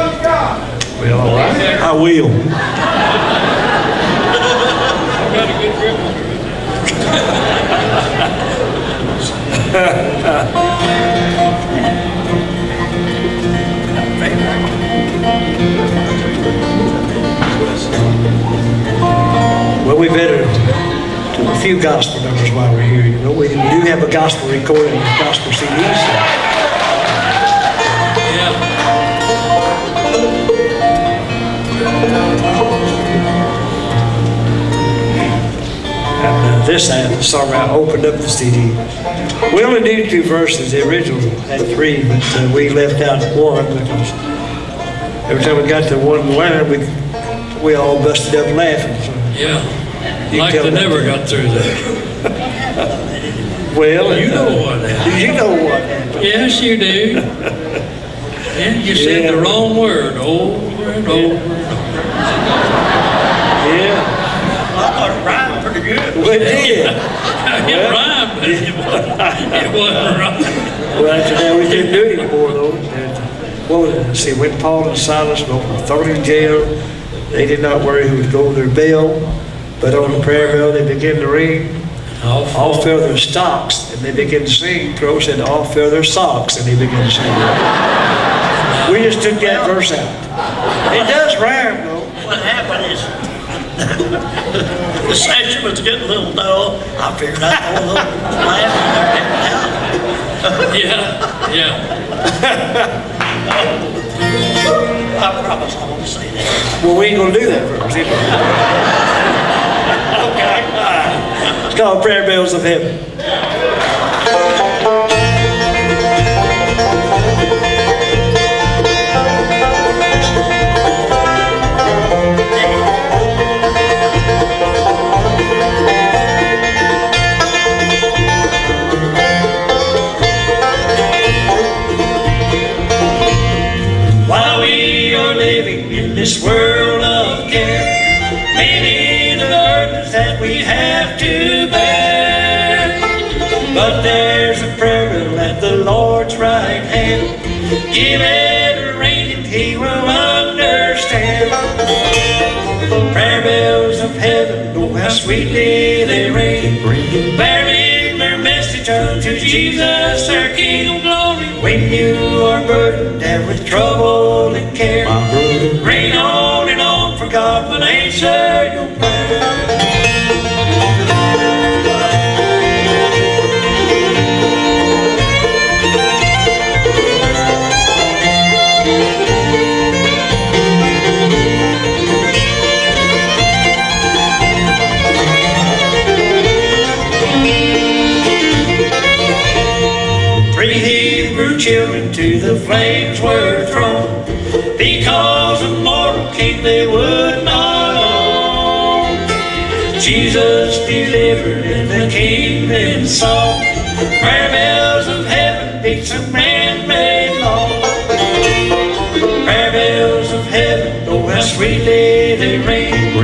Well, all right. I will. I've got a good grip on it. Well, we've added to a few gospel numbers while we're here. You know, we do have a gospel recording, a gospel CD. This time, the song I opened up the CD. We only do 2 verses. The original had 3, but we left out 1 because every time we got to 1 line, we all busted up laughing. So yeah, like they never got through that. Well, you know what happened. You know what happened. Yes, you do. And you said the wrong word over and over and over. Yeah. I thought it rhymed pretty good. Well, it did. It rhymed, but it wasn't right. Well, after that, we didn't do it anymore, though. And, well, see, when Paul and Silas were thrown in jail, they did not worry who would go to their bell, but on the prayer bell, they began to ring. All fell their stocks, and they began to sing. Crowe said, all fell their socks, and they began to sing. We just took that verse out. It does rhyme, though. What happened is, the session was getting a little dull. I figured I'd go a little laughing. Yeah, yeah. I promise I won't say that. Well, we ain't gonna do that first, either. Okay. It's called Prayer Bells of Heaven. This world of care, many the burdens that we have to bear, but there's a prayer bell at the Lord's right hand. Give it a ring and He will understand. Prayer bells of heaven, oh how sweetly they ring, bearing their message unto Jesus our King of glory. When you are burdened down with trouble and care, rain on and on, for God will answer your prayer. Three Hebrew children to the flames were thrown, because a mortal king they would not own. Jesus delivered and the kingdom sought. Prayer bells of heaven beat some man-made law. Prayer bells of heaven, oh how sweetly they ring,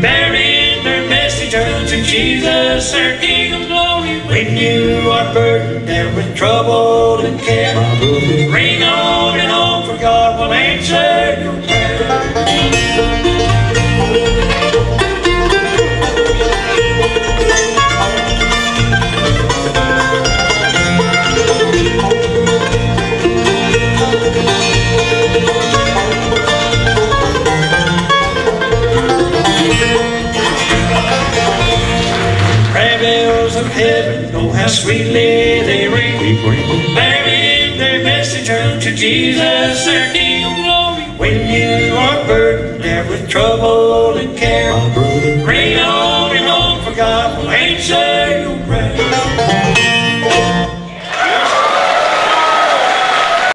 bearing their message unto Jesus our King of glory. When you are burdened down with trouble and care, ring on and on, for God will answer your prayer. Prayer bells of heaven, oh how sweetly they ring, to Jesus, our King of glory. When you are burdened, there with trouble